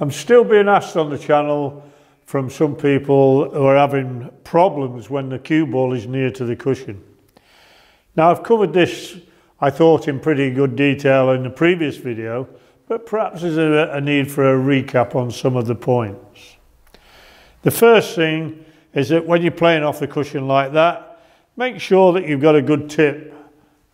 I'm still being asked on the channel from some people who are having problems when the cue ball is near to the cushion. Now, I've covered this, I thought, in pretty good detail in the previous video, but perhaps there's a need for a recap on some of the points. The first thing is that when you're playing off the cushion like that, make sure that you've got a good tip.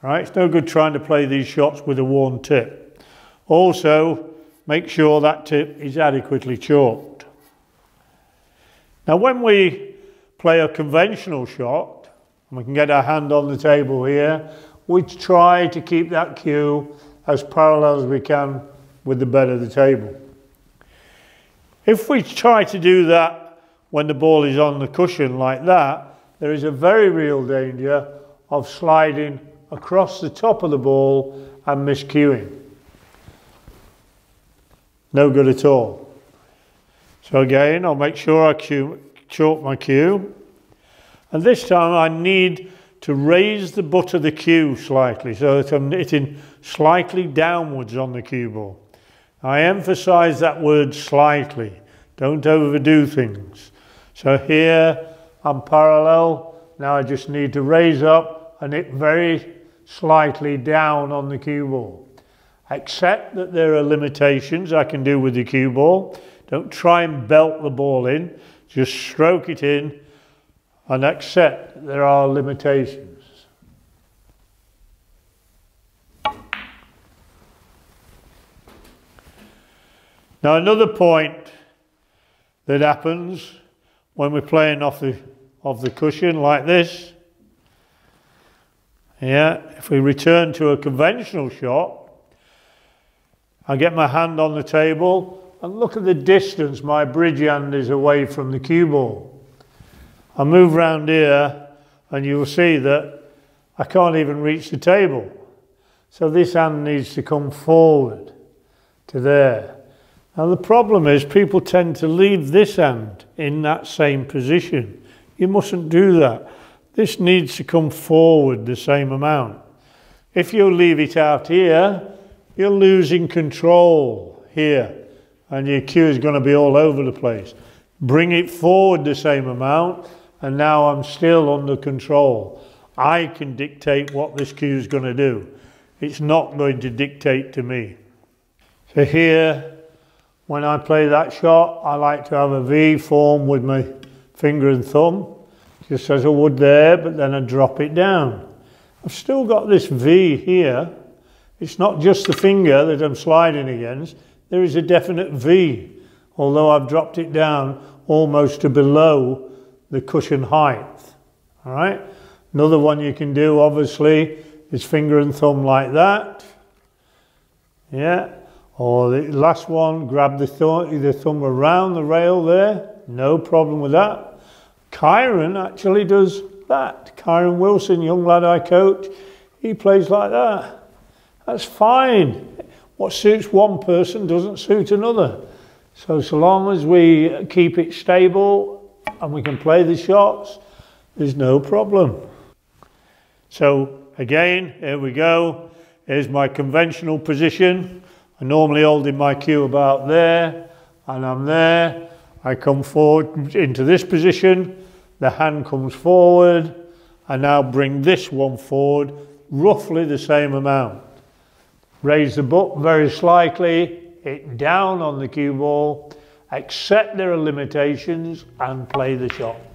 Right? It's no good trying to play these shots with a worn tip. Also, make sure that tip is adequately chalked. Now, when we play a conventional shot, and we can get our hand on the table here, we try to keep that cue as parallel as we can with the bed of the table. If we try to do that when the ball is on the cushion like that, there is a very real danger of sliding across the top of the ball and miscuing. No good at all. So again, I'll make sure I chalk my cue. And this time I need to raise the butt of the cue slightly so that I'm hitting slightly downwards on the cue ball. I emphasize that word slightly. Don't overdo things. So here I'm parallel. Now I just need to raise up and hit very slightly down on the cue ball. Accept that there are limitations I can do with the cue ball. Don't try and belt the ball in. Just stroke it in and accept that there are limitations. Now, another point that happens when we're playing off the cushion like this, if we return to a conventional shot, I get my hand on the table and look at the distance my bridge hand is away from the cue ball. I move round here and you'll see that I can't even reach the table. So this hand needs to come forward to there. Now the problem is people tend to leave this hand in that same position. You mustn't do that. This needs to come forward the same amount. If you leave it out here, you're losing control here and your cue is going to be all over the place. Bring it forward the same amount, and now I'm still under control. I can dictate what this cue is going to do. It's not going to dictate to me. So here, when I play that shot, I like to have a V form with my finger and thumb, just as I would there, but then I drop it down. I've still got this V here. It's not just the finger that I'm sliding against. There is a definite V, although I've dropped it down almost to below the cushion height. All right. Another one you can do, obviously, is finger and thumb like that. Yeah. Or the last one, grab the thumb around the rail there. No problem with that. Kyron actually does that. Kyron Wilson, young lad I coach, he plays like that. That's fine. What suits one person doesn't suit another. So long as we keep it stable and we can play the shots, there's no problem. So again, here we go. Here's my conventional position. I'm normally holding my cue about there, and I'm there. I come forward into this position, the hand comes forward, and now bring this one forward, roughly the same amount. Raise the butt very slightly, hit down on the cue ball, accept there are limitations, and play the shot.